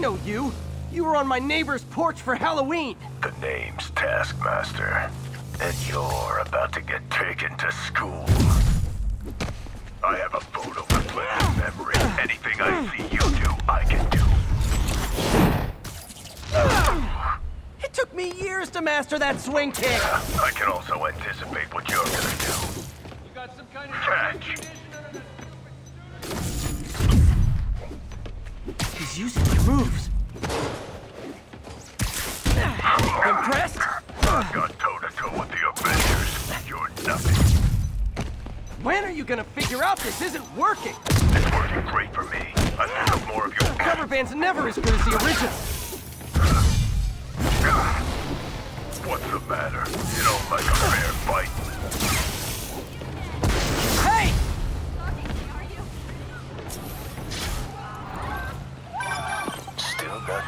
know you. You were on my neighbor's porch for Halloween. The name's Taskmaster, and you're about to get taken to school. I have a photo with memory. Anything I see you do, I can do. It took me years to master that swing kick. Yeah, I can also anticipate what you're gonna do. You got some kind of catch. He's using my moves. Impressed? I've got toe-to-toe with the Avengers. You're nothing. When are you gonna figure out this isn't working? It's working great for me. I pick up more of your cover band's never as good as the original. What's the matter? You don't like a fair fight?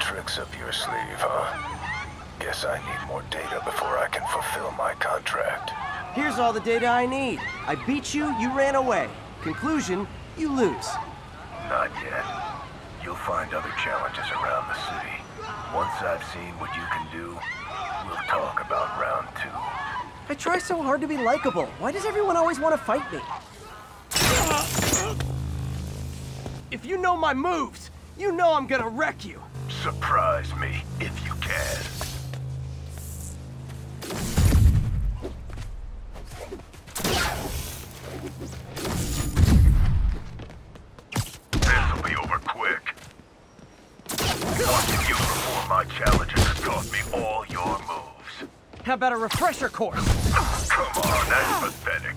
Tricks up your sleeve, huh? Guess I need more data before I can fulfill my contract. Here's all the data I need. I beat you, you ran away. Conclusion, you lose. Not yet. You'll find other challenges around the city. Once I've seen what you can do, we'll talk about round two. I try so hard to be likable. Why does everyone always want to fight me? If you know my moves, you know I'm gonna wreck you. Surprise me, if you can. This'll be over quick. Watching you perform my challenges has taught me all your moves. How about a refresher course? Come on, that's pathetic.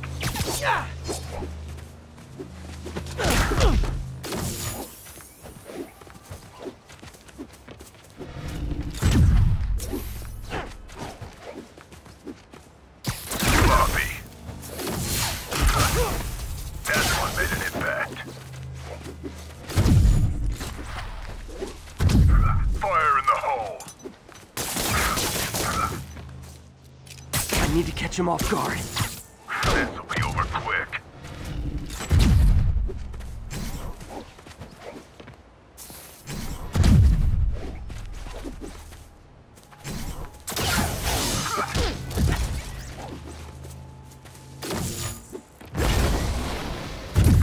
Need to catch him off guard. This'll be over quick.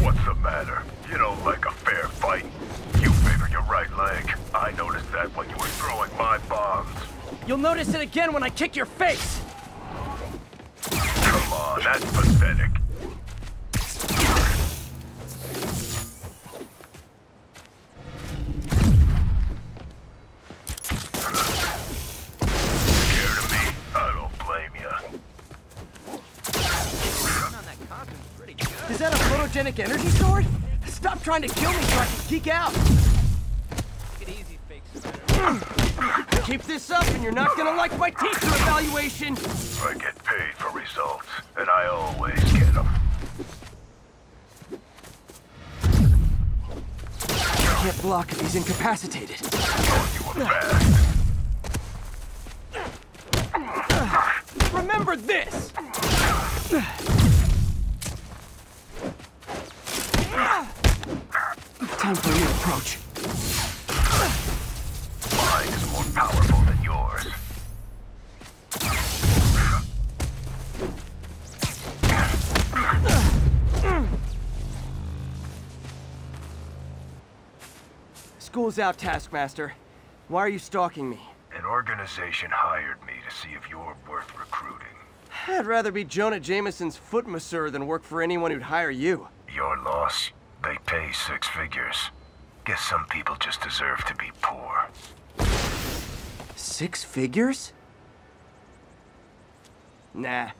What's the matter? You don't like a fair fight. You favored your right leg. I noticed that when you were throwing my bombs. You'll notice it again when I kick your face. That's pathetic. Scared of me? I don't blame you. Is that a photogenic energy sword? Stop trying to kill me so I can geek out. Take it easy, fake spider. Keep this up and you're not gonna like my teacher evaluation. I get paid for results, and I always get them. I can't block if he's incapacitated. I thought you were fast. Remember this! It's time for a new approach. Mine is more powerful than yours. School's out, Taskmaster. Why are you stalking me? An organization hired me to see if you're worth recruiting. I'd rather be Jonah Jameson's foot masseur than work for anyone who'd hire you. Your loss. They pay 6 figures. Guess some people just deserve to be poor. 6 figures? Nah.